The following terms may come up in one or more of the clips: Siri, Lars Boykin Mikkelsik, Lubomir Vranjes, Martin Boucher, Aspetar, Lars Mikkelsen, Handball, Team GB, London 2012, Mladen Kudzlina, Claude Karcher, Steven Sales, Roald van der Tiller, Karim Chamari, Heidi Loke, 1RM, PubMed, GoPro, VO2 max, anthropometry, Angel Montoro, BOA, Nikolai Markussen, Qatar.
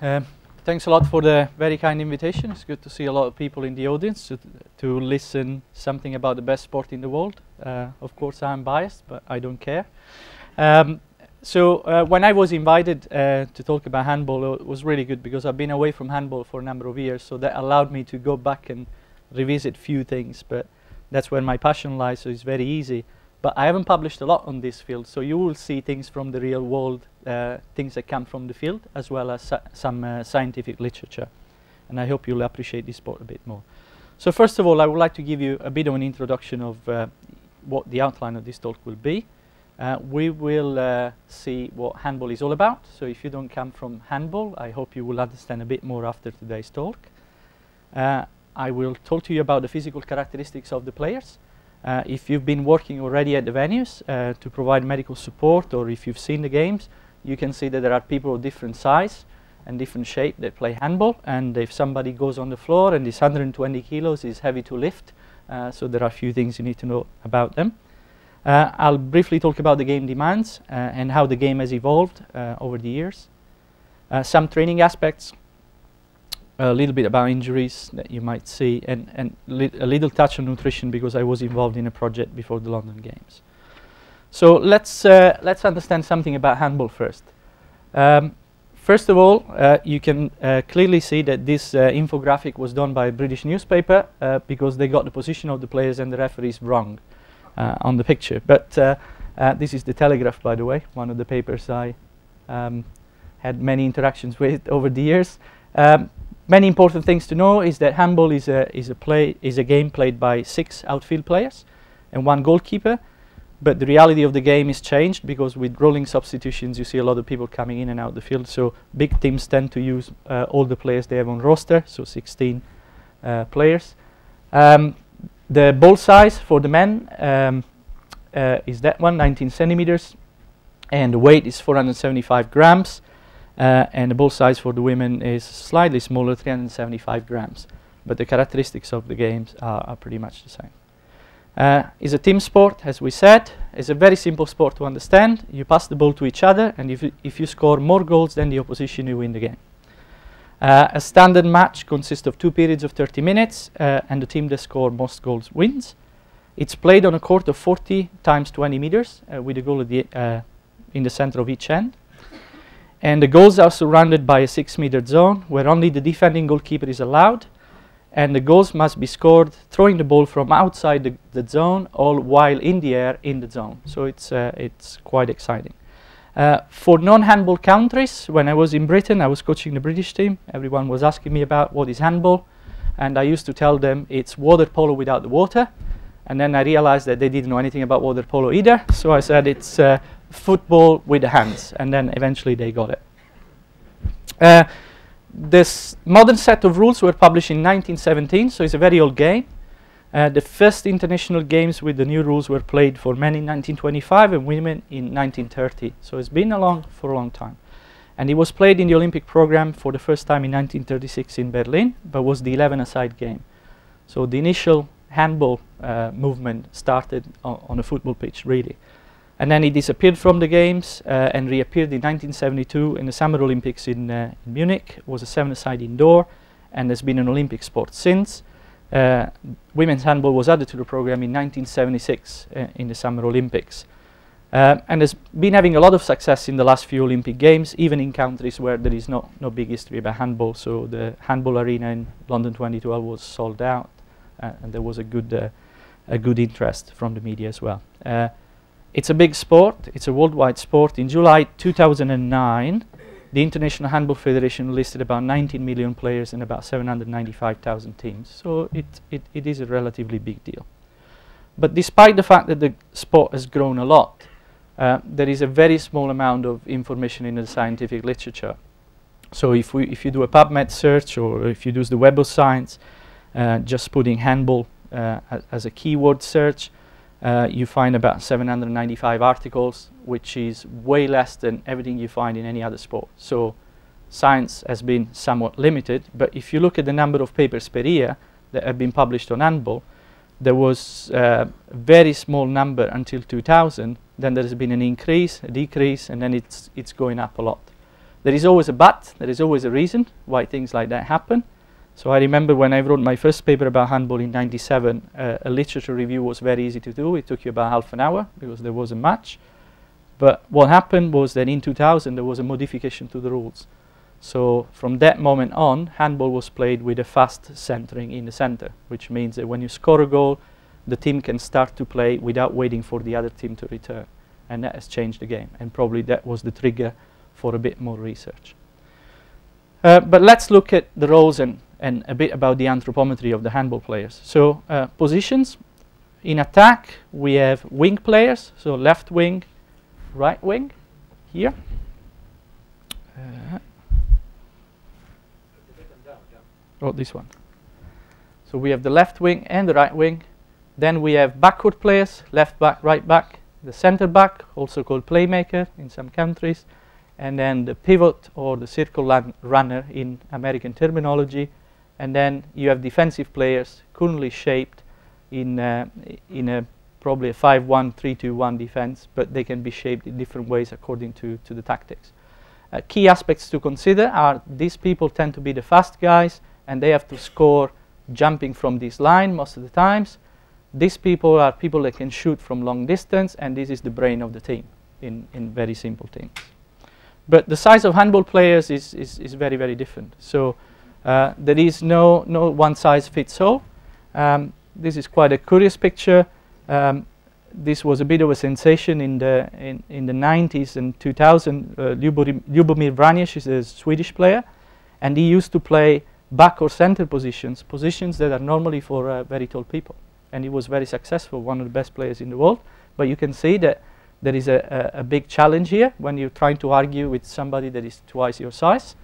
Thanks a lot for the very kind invitation. It's good to see a lot of people in the audience to listen something about the best sport in the world. Of course, I'm biased, but I don't care. When I was invited to talk about handball, it was really good because I've been away from handball for a number of years, so that allowed me to go back and revisit few things, but that's where my passion lies, so it's very easy. But I haven't published a lot on this field, so you will see things from the real world, things that come from the field, as well as some scientific literature. And I hope you'll appreciate this sport a bit more. So first of all, I would like to give you a bit of an introduction of what the outline of this talk will be. We will see what handball is all about. So if you don't come from handball, I hope you will understand a bit more after today's talk. I will talk to you about the physical characteristics of the players. If you've been working already at the venues to provide medical support, or if you've seen the games, you can see that there are people of different size and different shape that play handball. And if somebody goes on the floor and is 120 kilos, is heavy to lift. So there are a few things you need to know about them. I'll briefly talk about the game demands and how the game has evolved over the years. Some training aspects, a little bit about injuries that you might see, and a little touch on nutrition because I was involved in a project before the London Games. So let's understand something about handball first. First of all, you can clearly see that this infographic was done by a British newspaper because they got the position of the players and the referees wrong on the picture. But this is the Telegraph, by the way, one of the papers I had many interactions with over the years. Many important things to know is that handball is a game played by 6 outfield players and 1 goalkeeper, but the reality of the game is changed because with rolling substitutions you see a lot of people coming in and out the field, so big teams tend to use all the players they have on roster, so 16 players. The ball size for the men is that one, 19 centimeters, and the weight is 475 grams. And the ball size for the women is slightly smaller, 375 grams. But the characteristics of the games are pretty much the same. It's a team sport, as we said. It's a very simple sport to understand. You pass the ball to each other, and if you score more goals than the opposition, you win the game. A standard match consists of 2 periods of 30 minutes, and the team that scores most goals wins. It's played on a court of 40 times 20 meters, with a goal at in the center of each end. And the goals are surrounded by a 6-meter zone where only the defending goalkeeper is allowed, and the goals must be scored throwing the ball from outside the zone, all while in the air in the zone. So it's quite exciting. For non-handball countries, when I was in Britain, I was coaching the British team. Everyone was asking me about what is handball, and I used to tell them it's water polo without the water, and then I realized that they didn't know anything about water polo either, so I said it's football with the hands, and then eventually they got it. This modern set of rules were published in 1917, so it's a very old game. The first international games with the new rules were played for men in 1925 and women in 1930, so it's been for a long time. And it was played in the Olympic program for the first time in 1936 in Berlin, but was the 11-a-side game. So the initial handball movement started on a football pitch, really. And then it disappeared from the games and reappeared in 1972 in the Summer Olympics in Munich. It was a 7-a-side indoor, and has been an Olympic sport since. Women's handball was added to the program in 1976 in the Summer Olympics. And has been having a lot of success in the last few Olympic Games, even in countries where there is no big history about handball. So the handball arena in London 2012 was sold out, and there was a good interest from the media as well. It's a big sport, it's a worldwide sport. In July 2009, the International Handball Federation listed about 19 million players and about 795,000 teams. So it is a relatively big deal. But despite the fact that the sport has grown a lot, there is a very small amount of information in the scientific literature. So if you do a PubMed search, or if you use the Web of Science, just putting handball as a keyword search, you find about 795 articles, which is way less than everything you find in any other sport. So science has been somewhat limited, but if you look at the number of papers per year that have been published on handball, there was a very small number until 2000, then there has been an increase, a decrease, and then it's going up a lot. There is always a but, there is always a reason why things like that happen. So I remember when I wrote my first paper about handball in '97, a literature review was very easy to do. It took you about half an hour because there was a match. But what happened was that in 2000 there was a modification to the rules. So from that moment on, handball was played with a fast centering in the center, which means that when you score a goal, the team can start to play without waiting for the other team to return. And that has changed the game. And probably that was the trigger for a bit more research. But let's look at the roles and a bit about the anthropometry of the handball players. So positions. In attack, we have wing players, so left wing, right wing, here. Oh, this one. So we have the left wing and the right wing. Then we have backward players, left back, right back, the center back, also called playmaker in some countries, and then the pivot or the circle runner in American terminology. And then you have defensive players, cunningly shaped in probably a 5-1, 3-2-1 defense, but they can be shaped in different ways according to the tactics. Key aspects to consider are these people tend to be the fast guys, and they have to score jumping from this line most of the times. These people are people that can shoot from long distance, and this is the brain of the team in very simple things. But the size of handball players is very, very different. So there is no one size fits all. This is quite a curious picture. This was a bit of a sensation in the 90s and 2000. Lubomir Vranjes is a Swedish player, and he used to play back or center positions that are normally for very tall people. And he was very successful, one of the best players in the world. But you can see that there is a big challenge here when you're trying to argue with somebody that is twice your size.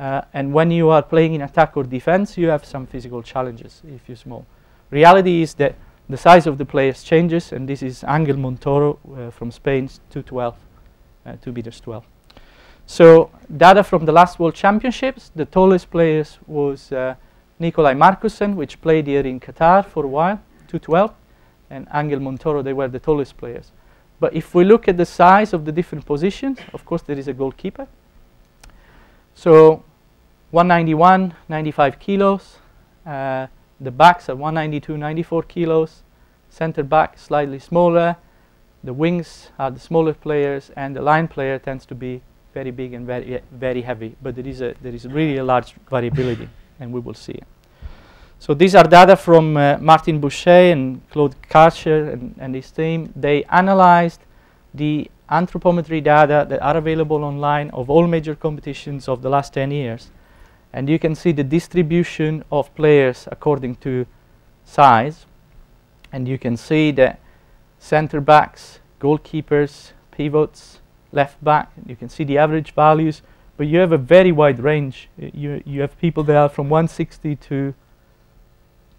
And when you are playing in attack or defense, you have some physical challenges if you're small. Reality is that the size of the players changes, and this is Angel Montoro from Spain, 2'12", 2'12". So data from the last World Championships, the tallest players was Nikolai Markussen, which played here in Qatar for a while, 2'12", and Angel Montoro, they were the tallest players. But if we look at the size of the different positions, of course there is a goalkeeper. So 191, 95 kilos, the backs are 192, 94 kilos, center back slightly smaller, the wings are the smaller players, and the line player tends to be very big and very heavy, but there is really a large variability, and we will see it. So these are data from Martin Boucher and Claude Karcher and his team. They analyzed the anthropometry data that are available online of all major competitions of the last 10 years. And you can see the distribution of players according to size. And you can see that center backs, goalkeepers, pivots, left back, you can see the average values. But you have a very wide range. You have people that are from 160 to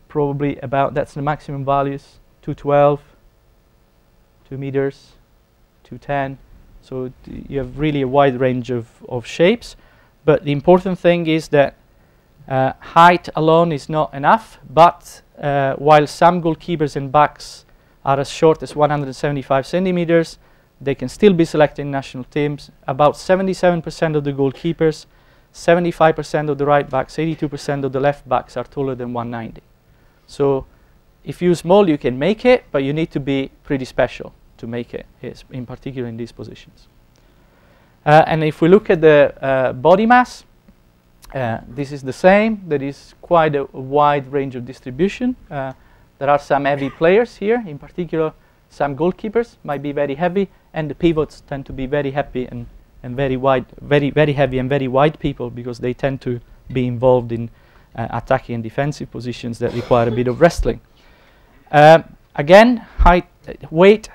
probably about, that's the maximum values, 2'12", 2 meters, 2'10". So you have really a wide range of shapes. But the important thing is that height alone is not enough. But while some goalkeepers and backs are as short as 175 centimeters, they can still be selected in national teams. About 77% of the goalkeepers, 75% of the right backs, 82% of the left backs are taller than 190. So if you're small, you can make it, but you need to be pretty special to make it, in particular in these positions. And if we look at the body mass, this is the same. There is quite a wide range of distribution. There are some heavy players here, in particular some goalkeepers might be very heavy, and the pivots tend to be very heavy and very wide, very heavy and very wide people, because they tend to be involved in attacking and defensive positions that require a bit of wrestling. Again, weight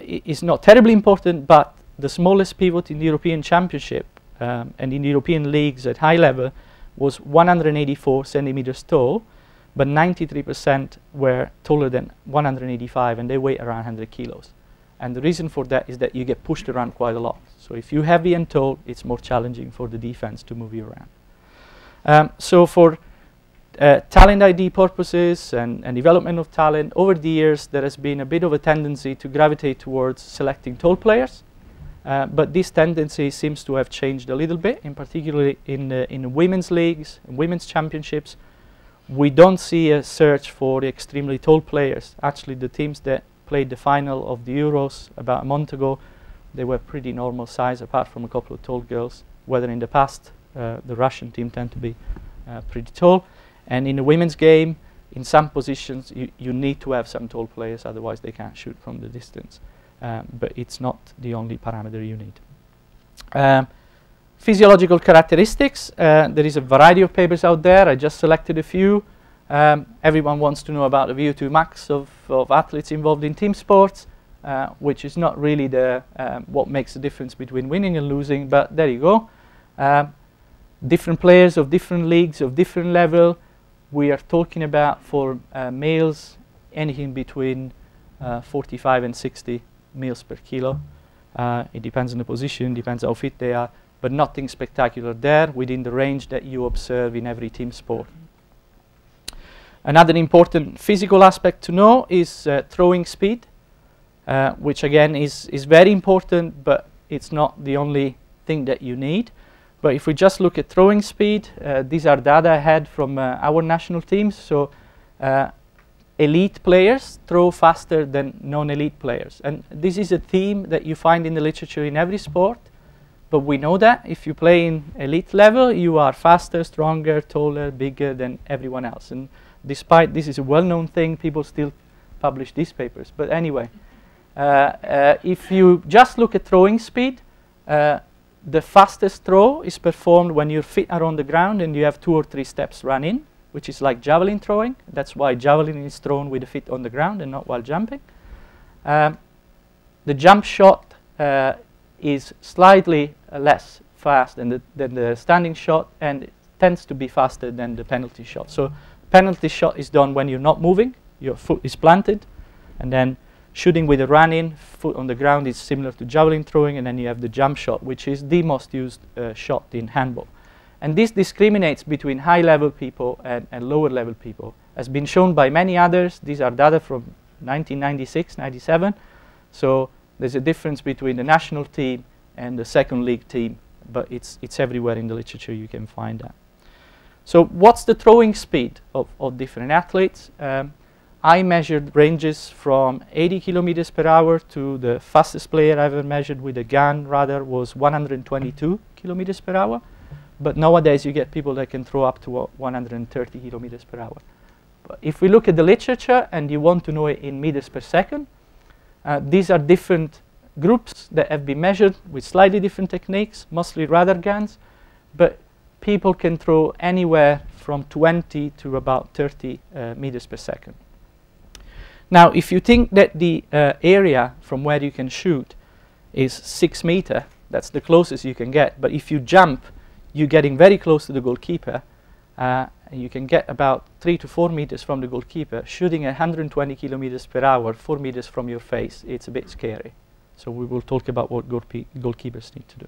is not terribly important, but the smallest pivot in the European Championship and in European leagues at high level was 184 centimeters tall, but 93% were taller than 185, and they weigh around 100 kilos. And the reason for that is that you get pushed around quite a lot. So if you're heavy and tall, it's more challenging for the defense to move you around. So for talent ID purposes and development of talent, over the years there has been a bit of a tendency to gravitate towards selecting tall players But this tendency seems to have changed a little bit, in particularly in women's leagues, in women's championships. We don't see a search for the extremely tall players. Actually, the teams that played the final of the Euros about a month ago, they were pretty normal size, apart from a couple of tall girls, whether in the past the Russian team tend to be pretty tall. And in the women's game, in some positions, you need to have some tall players, otherwise they can't shoot from the distance. But it's not the only parameter you need. Physiological characteristics. There is a variety of papers out there. I just selected a few. Everyone wants to know about the VO2 max of athletes involved in team sports, which is not really the what makes the difference between winning and losing, but there you go. Different players of different leagues, of different level. We are talking about, for males, anything between 45 and 60 mils per kilo. It depends on the position, depends how fit they are, but nothing spectacular there, within the range that you observe in every team sport. Another important physical aspect to know is throwing speed, which again is very important, but it's not the only thing that you need. But if we just look at throwing speed, these are data I had from our national teams. So elite players throw faster than non-elite players. And this is a theme that you find in the literature in every sport. But we know that if you play in elite level, you are faster, stronger, taller, bigger than everyone else. And despite this is a well-known thing, people still publish these papers. But anyway, if you just look at throwing speed, the fastest throw is performed when your feet are on the ground and you have 2 or 3 steps run in, which is like javelin throwing. That's why javelin is thrown with the feet on the ground and not while jumping. The jump shot is slightly less fast than the standing shot, and it tends to be faster than the penalty shot. So penalty shot is done when you're not moving, your foot is planted, and then shooting with a run-in, foot on the ground is similar to javelin throwing, and then you have the jump shot, which is the most used shot in handball. And this discriminates between high-level people and lower-level people. As been shown by many others, these are data from 1996, 97. So there's a difference between the national team and the second league team, but it's everywhere in the literature you can find that. So what's the throwing speed of different athletes? I measured ranges from 80 kilometers per hour to the fastest player I ever measured with a gun radar was 122 kilometers per hour. But nowadays you get people that can throw up to 130 kilometers per hour. But if we look at the literature and you want to know it in meters per second, these are different groups that have been measured with slightly different techniques, mostly radar guns, but people can throw anywhere from 20 to about 30 meters per second. Now, if you think that the area from where you can shoot is 6 meters, that's the closest you can get, but if you jump, you're getting very close to the goalkeeper, and you can get about 3 to 4 meters from the goalkeeper. Shooting at 120 kilometers per hour, 4 meters from your face, it's a bit scary. So we will talk about what goalkeepers need to do.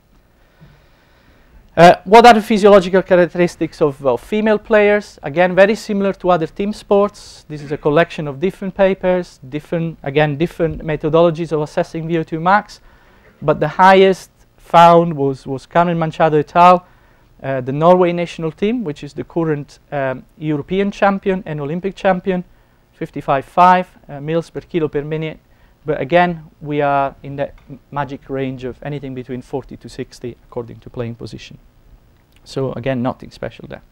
What are the physiological characteristics of female players? Again, very similar to other team sports. This is a collection of different papers, different methodologies of assessing VO2 max, but the highest found was Karim Chamari et al. The Norway national team, which is the current European champion and Olympic champion, 55.5 mils per kilo per minute. But again, we are in that magic range of anything between 40 to 60 according to playing position. So again, nothing special there.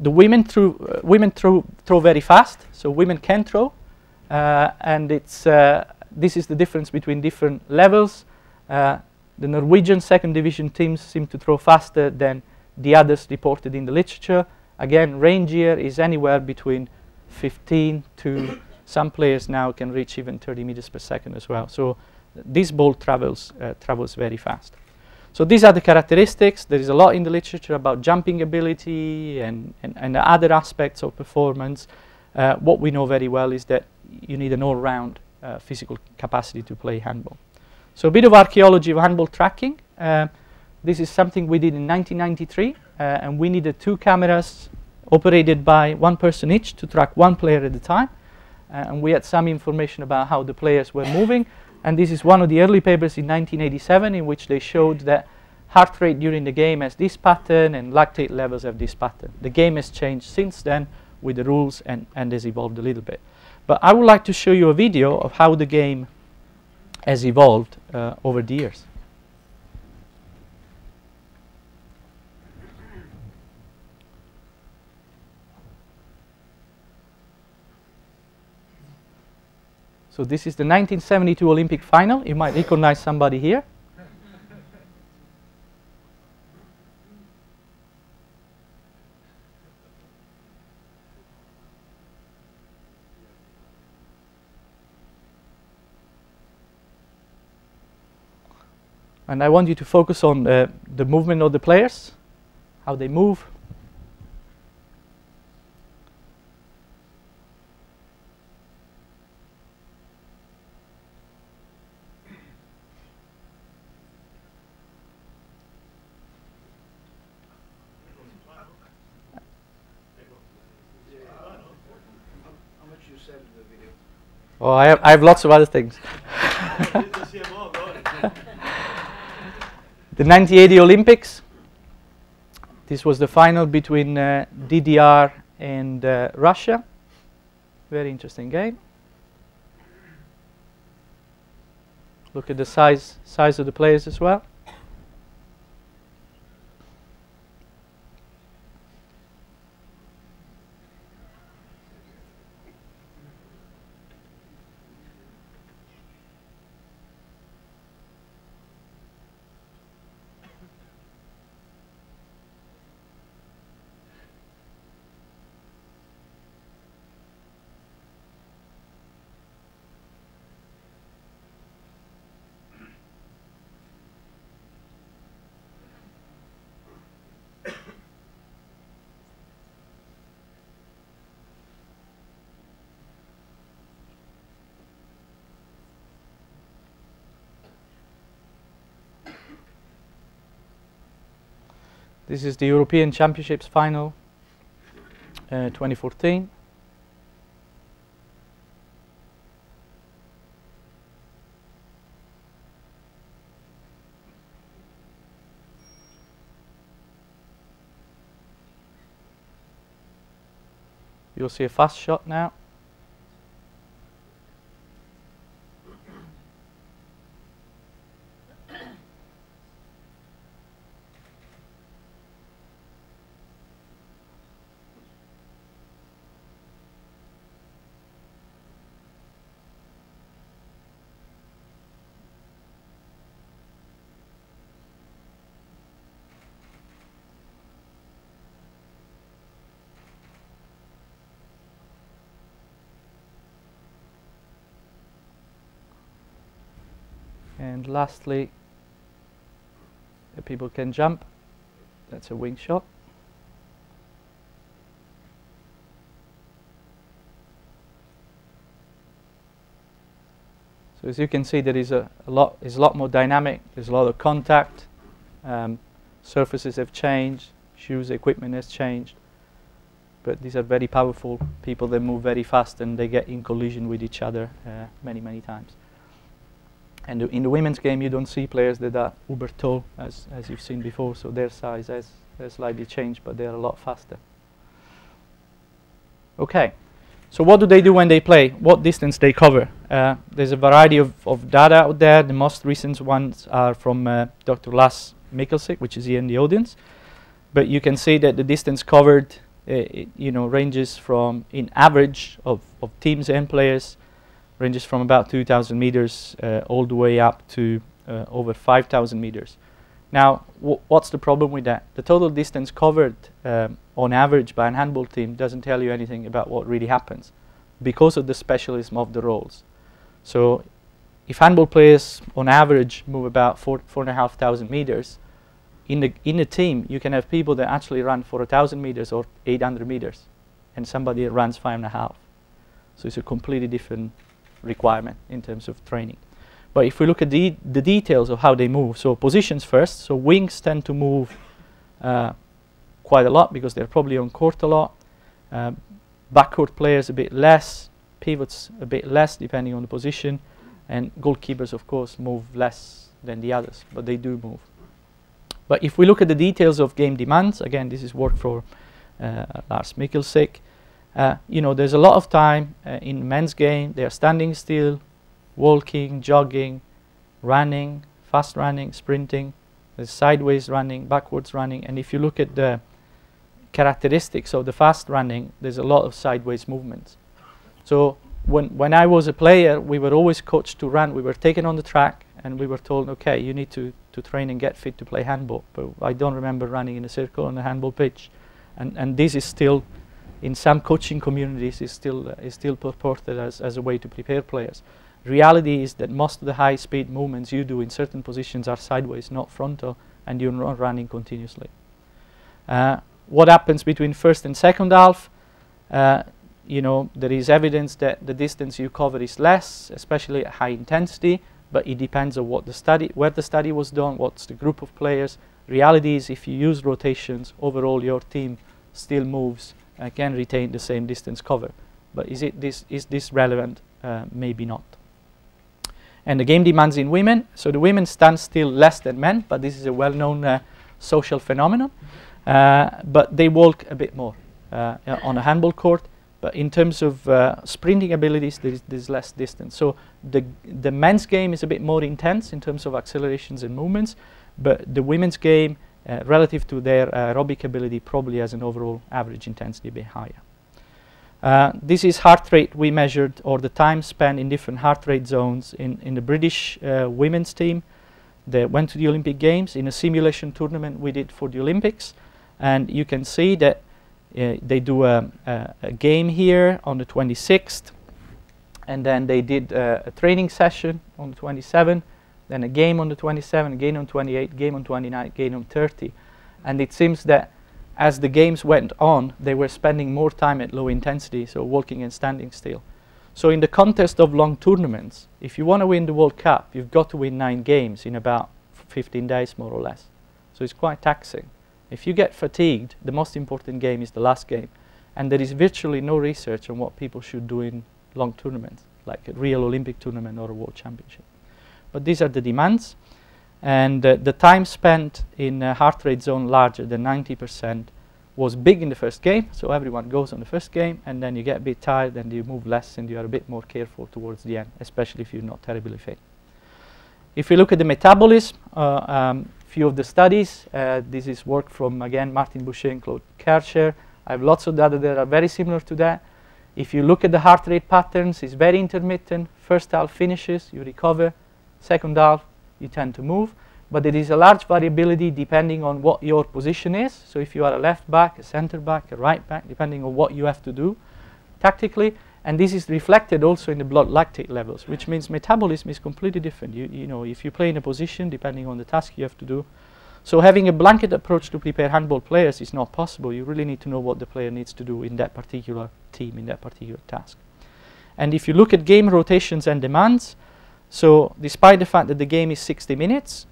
The women throw very fast, so women can throw, and this is the difference between different levels. The Norwegian second division teams seem to throw faster than the others reported in the literature. Again, range here is anywhere between 15 to some players now can reach even 30 meters per second as well. So this ball travels very fast. So these are the characteristics. There is a lot in the literature about jumping ability and other aspects of performance. What we know very well is that you need an all-round physical capacity to play handball. So a bit of archaeology of handball tracking. This is something we did in 1993, and we needed 2 cameras operated by 1 person each to track 1 player at a time. And we had some information about how the players were moving, And this is one of the early papers in 1987 in which they showed that heart rate during the game has this pattern and lactate levels have this pattern. The game has changed since then with the rules and has evolved a little bit. But I would like to show you a video of how the game has evolved over the years. So this is the 1972 Olympic final. You might recognize somebody here. And I want you to focus on the movement of the players, how they move. Oh, I have lots of other things. The 1980 Olympics. This was the final between DDR and Russia. Very interesting game. Look at the size of the players as well. This is the European Championships final, 2014. You'll see a fast shot now. And lastly, if people can jump, that's a wing shot. So as you can see, there is a lot more dynamic. There's a lot of contact. Surfaces have changed. Shoes, equipment has changed. But these are very powerful people. They move very fast and they get in collision with each other many, many times. And in the women's game, you don't see players that are uber tall, as you've seen before. So their size has slightly changed, but they're a lot faster. OK, so what do they do when they play? What distance they cover? There's a variety of data out there. The most recent ones are from Dr. Lars Mikkelsen, which is here in the audience. But you can see that the distance covered ranges from, in average of teams and players, ranges from about 2,000 meters all the way up to over 5,000 meters. Now, what's the problem with that? The total distance covered on average by a handball team doesn't tell you anything about what really happens because of the specialism of the roles. So if handball players on average move about 4,500 meters, in the team you can have people that actually run for 1,000 meters or 800 meters, and somebody that runs 5.5. So it's a completely different requirement in terms of training. But if we look at the details of how they move, so positions first. So wings tend to move quite a lot because they're probably on court a lot. Backcourt players a bit less, pivots a bit less depending on the position. And goalkeepers, of course, move less than the others, but they do move. But if we look at the details of game demands, again, this is work for Lars Mikkelsik. You know, there's a lot of time in men's game. They are standing still, walking, jogging, running, fast running, sprinting, there's sideways running, backwards running. And if you look at the characteristics of the fast running, there's a lot of sideways movements. So when I was a player, we were always coached to run. We were taken on the track and we were told, okay, you need to train and get fit to play handball. But I don't remember running in a circle on a handball pitch. And this is still, in some coaching communities, is still purported as a way to prepare players. Reality is that most of the high speed movements you do in certain positions are sideways, not frontal, and you're not running continuously. What happens between first and second half? You know, there is evidence that the distance you cover is less, especially at high intensity, but it depends on what the study, where the study was done, what's the group of players. Reality is if you use rotations, overall your team still moves and can retain the same distance cover. But is this relevant? Maybe not. And the game demands in women. So the women stand still less than men, but this is a well-known social phenomenon. But they walk a bit more on a handball court. But in terms of sprinting abilities, there's less distance. So the men's game is a bit more intense in terms of accelerations and movements, but the women's game, relative to their aerobic ability, probably has an overall average intensity a bit higher. This is heart rate we measured, or the time spent in different heart rate zones in the British women's team that went to the Olympic Games in a simulation tournament we did for the Olympics. And you can see that they do a game here on the 26th, and then they did a training session on the 27th, then a game on the 27th, a game on 28th, game on 29th, game on 30th. And it seems that as the games went on, they were spending more time at low intensity, so walking and standing still. So in the context of long tournaments, if you want to win the World Cup, you've got to win 9 games in about 15 days, more or less. So it's quite taxing. If you get fatigued, the most important game is the last game. And there is virtually no research on what people should do in long tournaments, like a real Olympic tournament or a World Championship. But these are the demands. And the time spent in a heart rate zone larger than 90% was big in the first game. So everyone goes on the first game, and then you get a bit tired and you move less and you are a bit more careful towards the end, especially if you're not terribly fit. If you look at the metabolism, few of the studies, this is work from, again, Martin Boucher and Claude Karcher. I have lots of data that are very similar to that. If you look at the heart rate patterns, it's very intermittent. First half finishes, you recover. Second half, you tend to move. But there is a large variability depending on what your position is. So if you are a left back, a center back, a right back, depending on what you have to do tactically. And this is reflected also in the blood lactate levels, which means metabolism is completely different. You know, if you play in a position, depending on the task you have to do. So having a blanket approach to prepare handball players is not possible. You really need to know what the player needs to do in that particular team, in that particular task. And if you look at game rotations and demands, so despite the fact that the game is 60 minutes,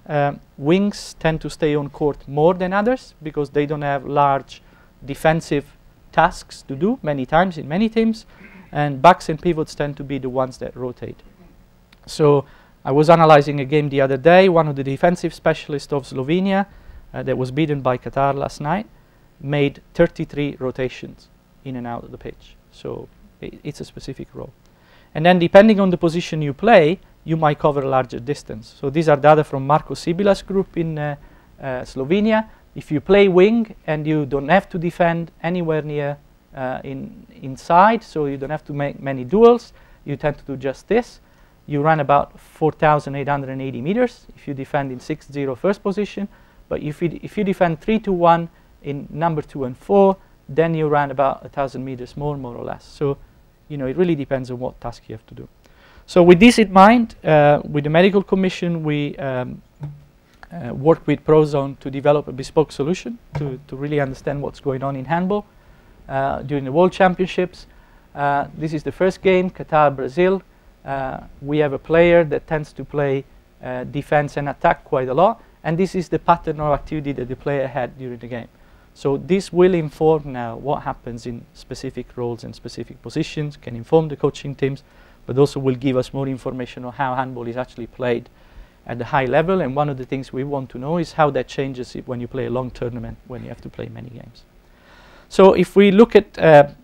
wings tend to stay on court more than others because they don't have large defensive tasks to do many times in many teams. And backs and pivots tend to be the ones that rotate. So I was analyzing a game the other day. One of the defensive specialists of Slovenia that was beaten by Qatar last night made 33 rotations in and out of the pitch. So it's a specific role. And then depending on the position you play, you might cover a larger distance. So these are data from Marko Sibila's group in Slovenia. If you play wing and you don't have to defend anywhere near inside, so you don't have to make many duels, you tend to do just this. You run about 4,880 meters if you defend in 6-0 first position, but if you defend 3-1 in number 2 and 4, then you run about 1,000 meters more or less. So, you know, it really depends on what task you have to do. So with this in mind, with the medical commission, we work with Prozone to develop a bespoke solution to really understand what's going on in handball. During the World Championships. This is the first game, Qatar, Brazil. We have a player that tends to play defense and attack quite a lot, and this is the pattern of activity that the player had during the game. So this will inform now what happens in specific roles and specific positions, can inform the coaching teams, but also will give us more information on how handball is actually played at the high level. And one of the things we want to know is how that changes when you play a long tournament, when you have to play many games. So if we look at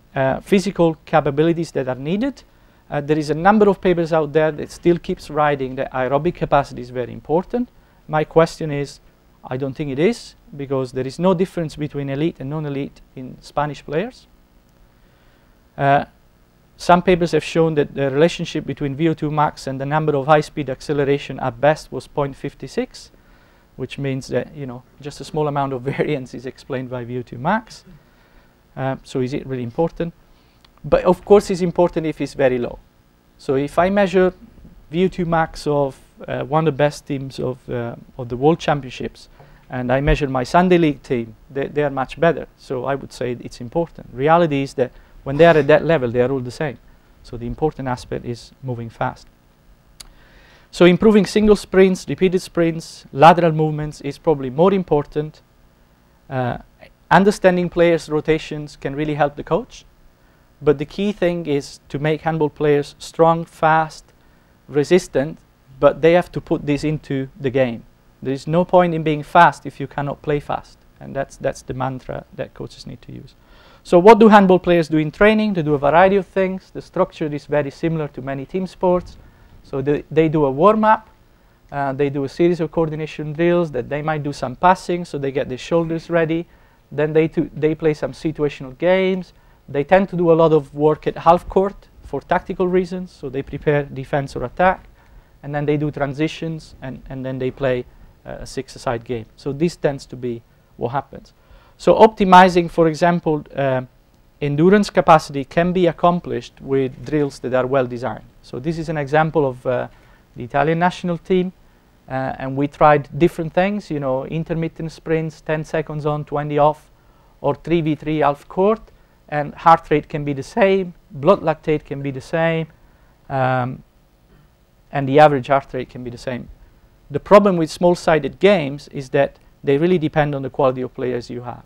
physical capabilities that are needed, there is a number of papers out there that still keeps writing that aerobic capacity is very important. My question is, I don't think it is, because there is no difference between elite and non-elite in Spanish players. Some papers have shown that the relationship between VO2 max and the number of high-speed acceleration at best was 0.56, which means that, you know, just a small amount of variance is explained by VO2 max. So is it really important? But of course it's important if it's very low. So if I measure VO2 max of one of the best teams of the World Championships, and I measure my Sunday League team, they are much better. So I would say it's important. Reality is that when they are at that level, they are all the same. So the important aspect is moving fast. So improving single sprints, repeated sprints, lateral movements is probably more important. Understanding players' rotations can really help the coach. But the key thing is to make handball players strong, fast, resistant, but they have to put this into the game. There is no point in being fast if you cannot play fast. And that's the mantra that coaches need to use. So what do handball players do in training? They do a variety of things. The structure is very similar to many team sports. So they do a warm-up. They do a series of coordination drills that they might do some passing, so they get their shoulders ready. Then they play some situational games. They tend to do a lot of work at half court for tactical reasons. So they prepare defense or attack. And then they do transitions, and then they play a six-a-side game. So this tends to be what happens. So optimizing, for example, endurance capacity can be accomplished with drills that are well designed. So this is an example of the Italian national team. And we tried different things, you know, intermittent sprints, 10 seconds on, 20 off, or 3v3 half court. And heart rate can be the same, blood lactate can be the same, and the average heart rate can be the same. The problem with small-sided games is that they really depend on the quality of players you have.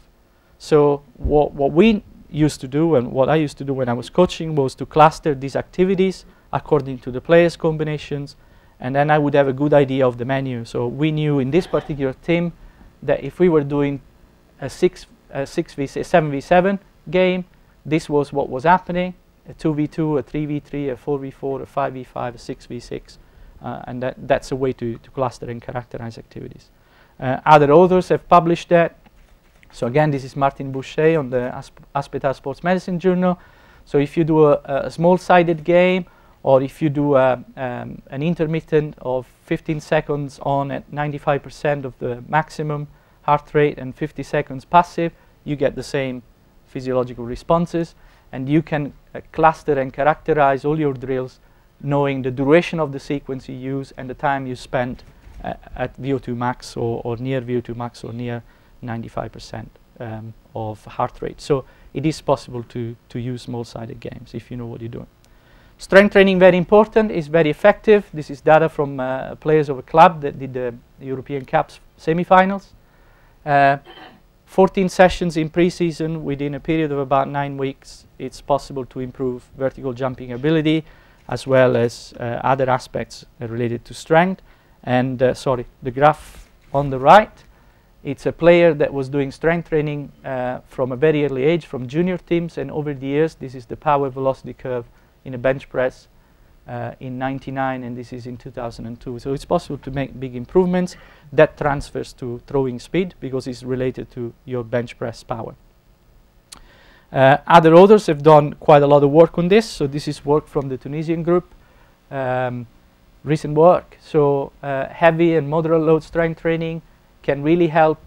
So what we used to do, and what I used to do when I was coaching, was to cluster these activities according to the players' combinations, and then I would have a good idea of the menu. So we knew in this particular team that if we were doing a 7v7 game, this was what was happening, a 2v2, a 3v3, a 4v4, a 5v5, a 6v6, and that's a way to cluster and characterize activities. Other authors have published that. So again, this is Martin Boucher on the Aspetar Sports Medicine Journal. So if you do a small-sided game, or if you do an intermittent of 15 seconds on at 95% of the maximum heart rate and 50 seconds passive, you get the same physiological responses. And you can cluster and characterize all your drills knowing the duration of the sequence you use and the time you spend at VO2 max or near VO2 max or near 95% of heart rate. So it is possible to use small-sided games if you know what you're doing. Strength training, very important, is very effective. This is data from players of a club that did the European Cups semi-finals. 14 sessions in pre-season within a period of about 9 weeks. It's possible to improve vertical jumping ability as well as other aspects related to strength. And the graph on the right, it's a player that was doing strength training from a very early age, from junior teams, and over the years, this is the power velocity curve in a bench press in 1999, and this is in 2002. So it's possible to make big improvements. That transfers to throwing speed because it's related to your bench press power. Other authors have done quite a lot of work on this. So this is work from the Tunisian group. Recent work. So heavy and moderate load strength training can really help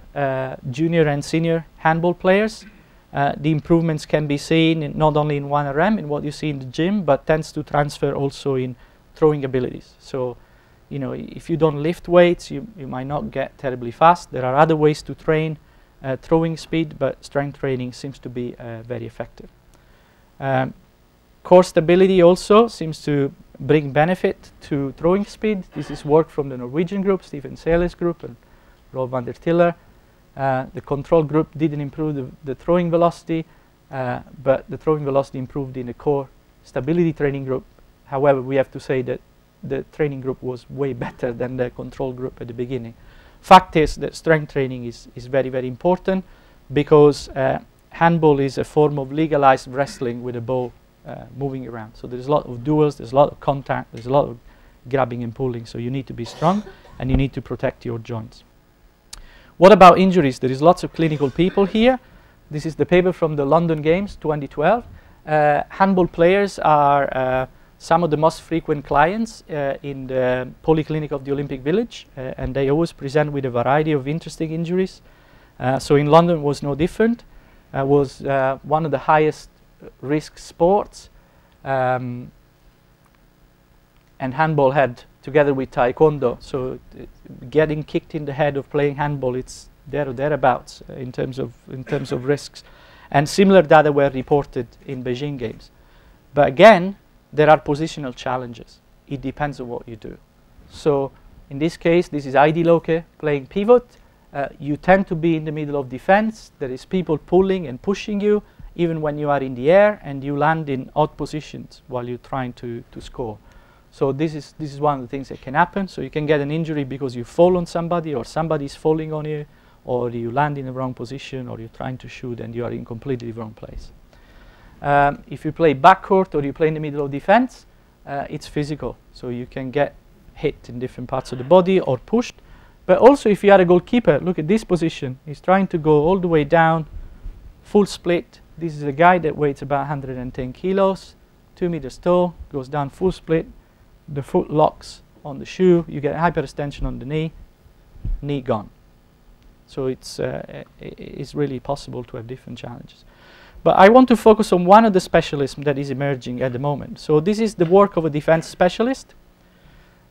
junior and senior handball players. The improvements can be seen not only in 1RM, in what you see in the gym, but tends to transfer also in throwing abilities. So, you know, if you don't lift weights, you might not get terribly fast. There are other ways to train throwing speed, but strength training seems to be very effective. Core stability also seems to bring benefit to throwing speed. This is work from the Norwegian group, Steven Sales group, and Roald van der Tiller. The control group didn't improve the throwing velocity, but the throwing velocity improved in the core stability training group, However, we have to say that the training group was way better than the control group at the beginning. Fact is that strength training is very, very important because handball is a form of legalized wrestling with a ball moving around. So there's a lot of duels, there's a lot of contact, there's a lot of grabbing and pulling. So you need to be strong and you need to protect your joints. What about injuries? There is lots of clinical people here. This is the paper from the London Games 2012. Handball players are some of the most frequent clients in the polyclinic of the Olympic Village, and they always present with a variety of interesting injuries. So in London was no different. Was one of the highest risk sports, and handball had, together with taekwondo, so getting kicked in the head of playing handball, it's there or thereabouts in terms of risks, and similar data were reported in Beijing Games. But again, there are positional challenges. It depends on what you do. So in this case, this is Heidi Loke playing pivot. You tend to be in the middle of defense. There is people pulling and pushing you, even when you are in the air, and you land in odd positions while you're trying to score. So this is one of the things that can happen. So you can get an injury because you fall on somebody, or somebody's falling on you, or you land in the wrong position, or you're trying to shoot and you are in completely wrong place. If you play backcourt or you play in the middle of defense, it's physical. So you can get hit in different parts of the body or pushed. But also if you are a goalkeeper, look at this position. He's trying to go all the way down, full split. This is a guy that weighs about 110 kilos, 2 meters tall, goes down full split. The foot locks on the shoe. You get hyperextension on the knee, knee gone. So it's really possible to have different challenges. But I want to focus on one of the specialisms that is emerging at the moment. So this is the work of a defense specialist.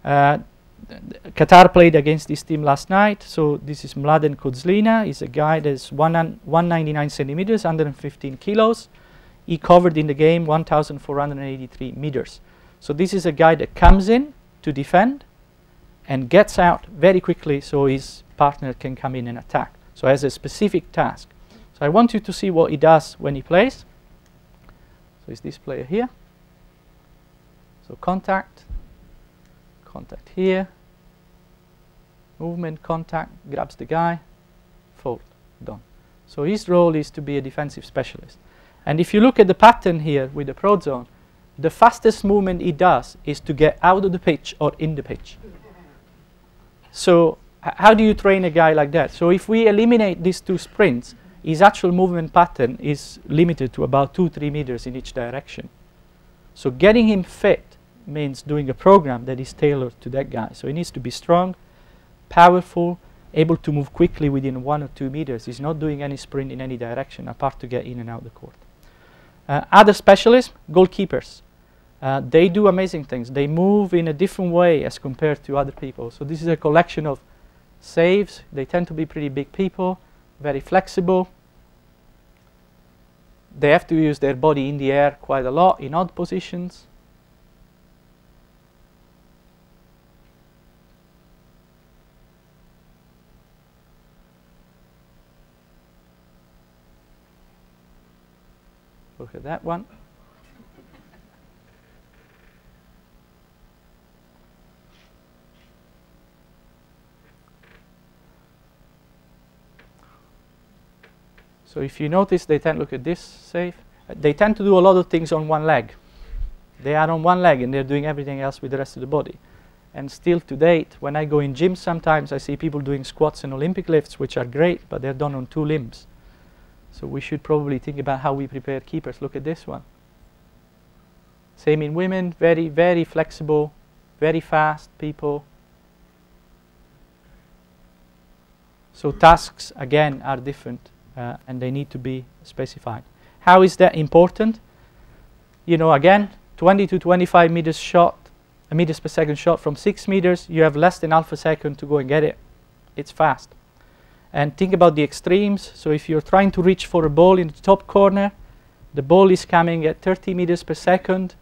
Qatar played against this team last night. So this is Mladen Kudzlina. He's a guy that's 199 centimeters, 115 kilos. He covered in the game 1,483 meters. So this is a guy that comes in to defend and gets out very quickly so his partner can come in and attack. So has a specific task. So I want you to see what he does when he plays. So it's this player here. So contact, contact here, movement, contact, grabs the guy, fold, done. So his role is to be a defensive specialist. And if you look at the pattern here with the Prozone, the fastest movement he does is to get out of the pitch or in the pitch. So how do you train a guy like that? So if we eliminate these two sprints, his actual movement pattern is limited to about 2-3 meters in each direction. So getting him fit means doing a program that is tailored to that guy. So he needs to be strong, powerful, able to move quickly within 1 or 2 meters. He's not doing any sprint in any direction apart to get in and out the court. Other specialists, goalkeepers. They do amazing things. They move in a different way as compared to other people. So this is a collection of saves. They tend to be pretty big people, very flexible. They have to use their body in the air quite a lot in odd positions. Look at that one. So if you notice, they tend to look at this save. They tend to do a lot of things on one leg. They are on one leg and they're doing everything else with the rest of the body. And still to date, when I go in gyms, sometimes I see people doing squats and Olympic lifts, which are great, but they're done on two limbs. So we should probably think about how we prepare keepers. Look at this one. Same in women, very, very flexible, very fast people. So tasks, again, are different. And they need to be specified. How is that important? You know, again, 20 to 25 meters shot, a meters per second shot from 6 meters, you have less than half a second to go and get it. It's fast. And think about the extremes. So if you're trying to reach for a ball in the top corner, the ball is coming at 30 meters per second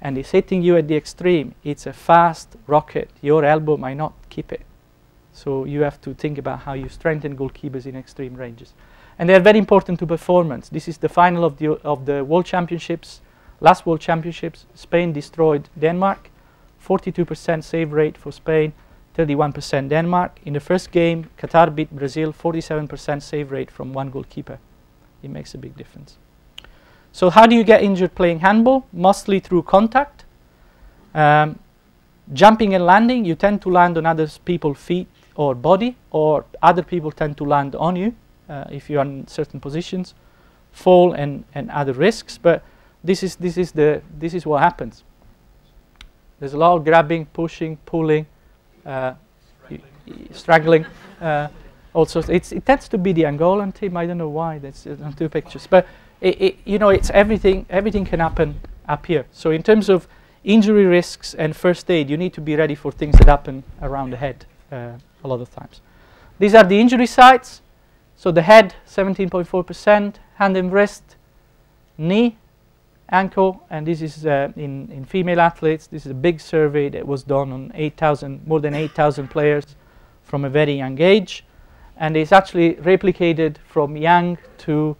and it's hitting you at the extreme. It's a fast rocket. Your elbow might not keep it. So you have to think about how you strengthen goalkeepers in extreme ranges. And they're very important to performance. This is the final of the World Championships Last World Championships, Spain destroyed Denmark, 42% save rate for Spain, 31% Denmark. In the first game, Qatar beat Brazil, 47% save rate from one goalkeeper. It makes a big difference. So how do you get injured playing handball? Mostly through contact. Jumping and landing, you tend to land on other people's feet or body, or other people tend to land on you if you are in certain positions. Fall and other risks, but this is what happens. There's a lot of grabbing, pushing, pulling, struggling. Also, it tends to be the Angolan team. I don't know why. That's on two pictures, but you know, it's everything. Everything can happen up here. So in terms of injury risks and first aid, you need to be ready for things that happen around the head a lot of times. These are the injury sites. So the head, 17.4%, hand and wrist, knee, ankle, and this is in female athletes. This is a big survey that was done on more than 8,000 players from a very young age, and it's actually replicated from young to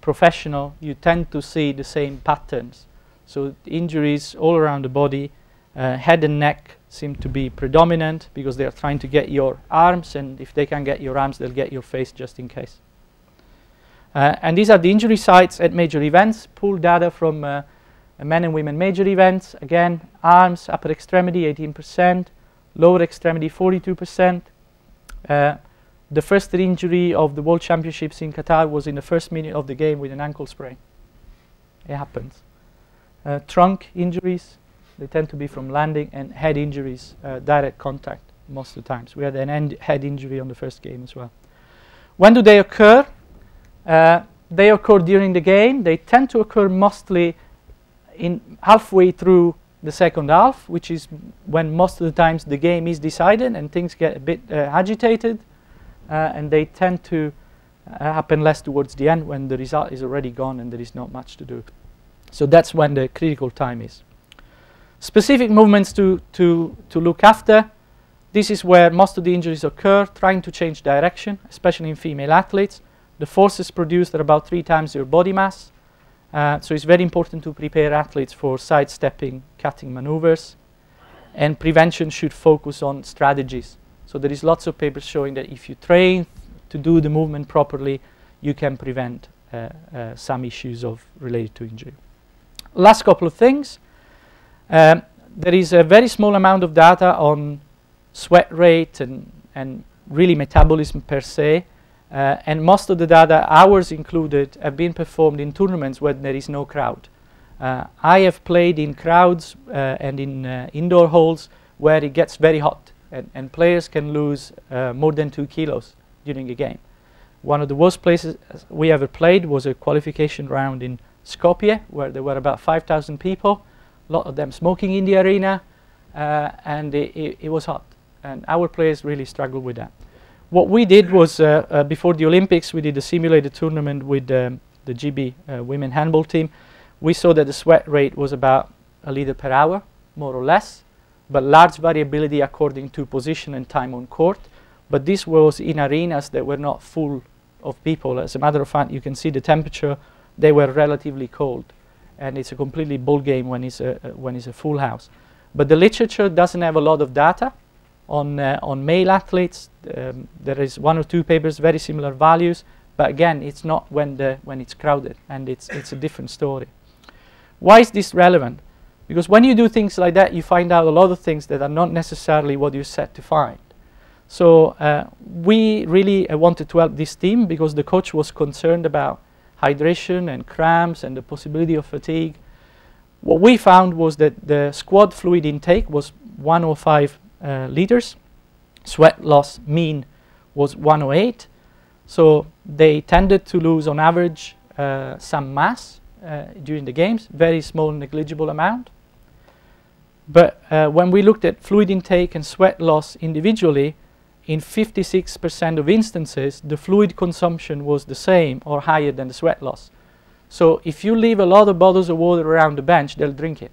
professional. You tend to see the same patterns. So injuries all around the body, head and neck seem to be predominant because they are trying to get your arms, and if they can get your arms, they'll get your face just in case. And these are the injury sites at major events, pooled data from men and women major events. Again, arms, upper extremity 18%, lower extremity 42%. The first injury of the World Championships in Qatar was in the first minute of the game with an ankle sprain. It happens. Trunk injuries, they tend to be from landing, and head injuries, direct contact most of the times. We had an head injury on the first game as well. When do they occur? They occur during the game. They tend to occur mostly in halfway through the second half, which is when most of the times the game is decided and things get a bit agitated, and they tend to happen less towards the end when the result is already gone and there is not much to do. So that's when the critical time is. Specific movements to look after. This is where most of the injuries occur, trying to change direction, especially in female athletes. The forces produced are about 3 times your body mass. So it's very important to prepare athletes for sidestepping, cutting maneuvers. And prevention should focus on strategies. So there is lots of papers showing that if you train to do the movement properly, you can prevent some issues related to injury. Last couple of things. There is a very small amount of data on sweat rate and really metabolism per se. And most of the data, ours included, have been performed in tournaments when there is no crowd. I have played in crowds and in indoor halls where it gets very hot, and players can lose more than 2 kilos during a game. One of the worst places we ever played was a qualification round in Skopje, where there were about 5,000 people, a lot of them smoking in the arena, and it was hot. And our players really struggled with that. What we did was, before the Olympics, we did a simulated tournament with the GB women handball team. We saw that the sweat rate was about 1 liter per hour, more or less, but large variability according to position and time on court. But this was in arenas that were not full of people. As a matter of fact, you can see the temperature. They were relatively cold, and it's a completely ball game when it's a full house. But the literature doesn't have a lot of data on male athletes. There is 1 or 2 papers, very similar values, but again, it's not when it's crowded, and it's a different story. Why is this relevant? Because when you do things like that, you find out a lot of things that are not necessarily what you set to find. So we really wanted to help this team because the coach was concerned about hydration and cramps and the possibility of fatigue. What we found was that the squad fluid intake was 105 liters. Sweat loss mean was 108, so they tended to lose on average some mass during the games, very small negligible amount. But when we looked at fluid intake and sweat loss individually, in 56% of instances the fluid consumption was the same or higher than the sweat loss. So if you leave a lot of bottles of water around the bench, they'll drink it.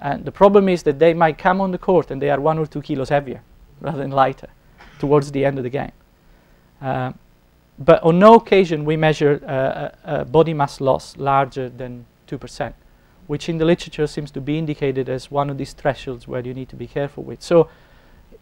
And the problem is that they might come on the court and they are 1 or 2 kilos heavier rather than lighter towards the end of the game. But on no occasion we measured body mass loss larger than 2%. which in the literature seems to be indicated as one of these thresholds where you need to be careful with. So,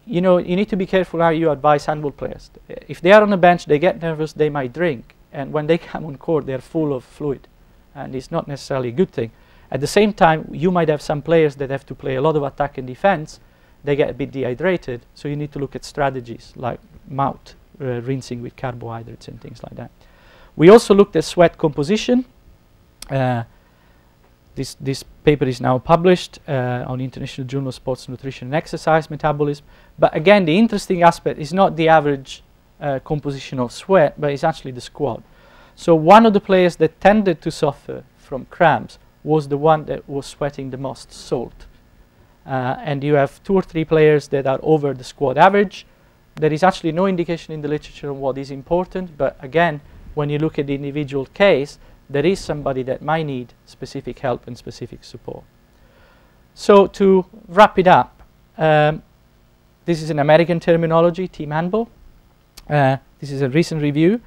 you know, you need to be careful how you advise handball players. If they are on the bench, they get nervous, they might drink, and when they come on court, they're full of fluid, and it's not necessarily a good thing. At the same time, you might have some players that have to play a lot of attack and defense. They get a bit dehydrated, so you need to look at strategies like mouth rinsing with carbohydrates and things like that. We also looked at sweat composition. This paper is now published on the International Journal of Sports Nutrition and Exercise Metabolism. But again, the interesting aspect is not the average composition of sweat, but it's actually the squad. So one of the players that tended to suffer from cramps was the one that was sweating the most salt. And you have 2 or 3 players that are over the squad average. There is actually no indication in the literature on what is important, but again, when you look at the individual case, there is somebody that might need specific help and specific support. So to wrap it up, this is an American terminology, team handball. This is a recent review.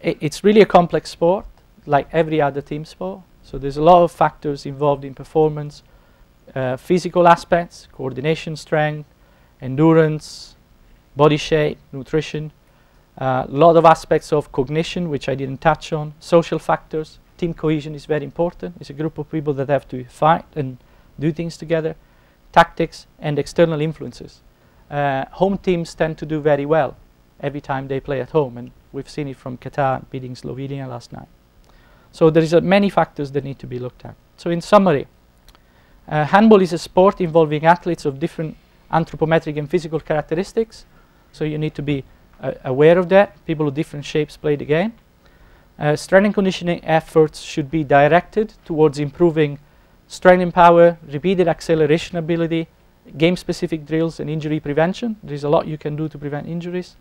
It's really a complex sport, like every other team sport. So there's a lot of factors involved in performance, physical aspects, coordination, strength, endurance, body shape, nutrition, a lot of aspects of cognition, which I didn't touch on, social factors. Team cohesion is very important. It's a group of people that have to fight and do things together, tactics and external influences. Home teams tend to do very well every time they play at home, and we've seen it from Qatar beating Slovenia last night. So there is many factors that need to be looked at. So in summary, handball is a sport involving athletes of different anthropometric and physical characteristics, so you need to be aware of that. People of different shapes play the game. Strength and conditioning efforts should be directed towards improving strength and power, repeated acceleration ability, game-specific drills and injury prevention. There's a lot you can do to prevent injuries.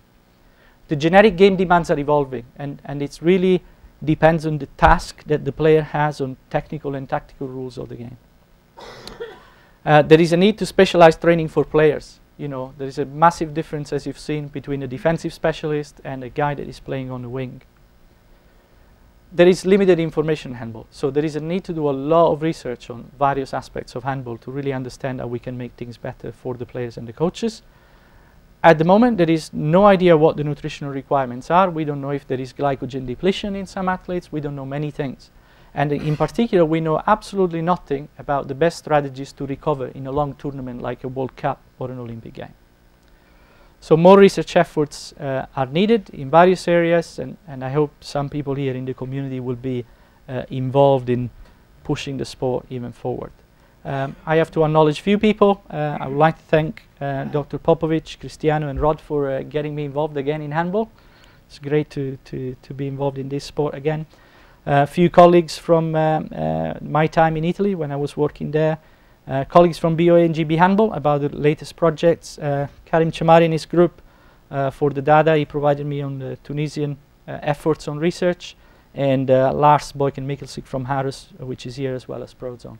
The generic game demands are evolving, and it really depends on the task that the player has, on technical and tactical rules of the game. There is a need to specialize training for players. You know, there is a massive difference, as you've seen, between a defensive specialist and a guy that is playing on the wing. There is limited information in handball, so there is a need to do a lot of research on various aspects of handball to really understand how we can make things better for the players and the coaches. At the moment, there is no idea what the nutritional requirements are. We don't know if there is glycogen depletion in some athletes. We don't know many things. And in particular, we know absolutely nothing about the best strategies to recover in a long tournament like a World Cup or an Olympic game. So more research efforts are needed in various areas, and I hope some people here in the community will be involved in pushing the sport even forward. I have to acknowledge a few people. I would like to thank Dr. Popovic, Cristiano and Rod for getting me involved again in handball. It's great to be involved in this sport again. A few colleagues from my time in Italy when I was working there, colleagues from BOA and GB Handball about the latest projects. Karim Chamari and his group for the data he provided me on the Tunisian efforts on research, and Lars Boykin Mikkelsik from Harris, which is here as well as Prozone.